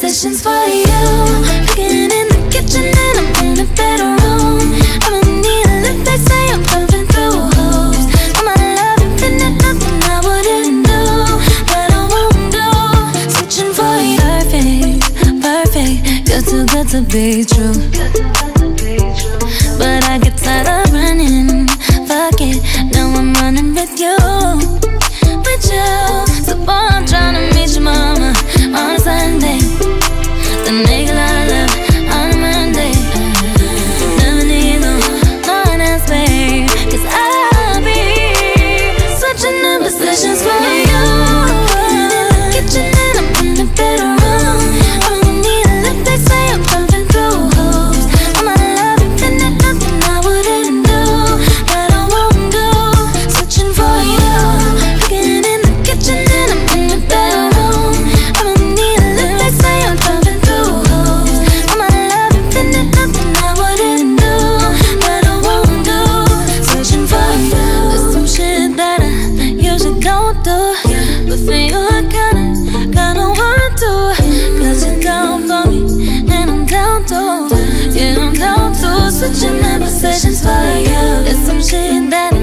Positions for you. Cooking in the kitchen and I'm in a better room. I'm in need of love, they say I'm pumping through holes. All my love infinite, nothing I wouldn't do, but I won't do. Searching for you. Perfect, perfect, you're too good to be true. But I get tired of running, fuck it, now I'm running with you. With you, so boy I'm tryna meet your mama on a Sunday. Make a lot of love on a Monday. Never need no one else, babe, 'cause I'll be switching the positions for you. I'm in the kitchen and I'm in the bedroom. I'm in need of love, they say I'm pumping through holes. All my love infinite, nothing I wouldn't do, but I won't do. Switching for you. Cooking in the kitchen and I'm in the bedroom. I'm in need of love, they say I'm pumping. Switching my positions for you. It's some shit that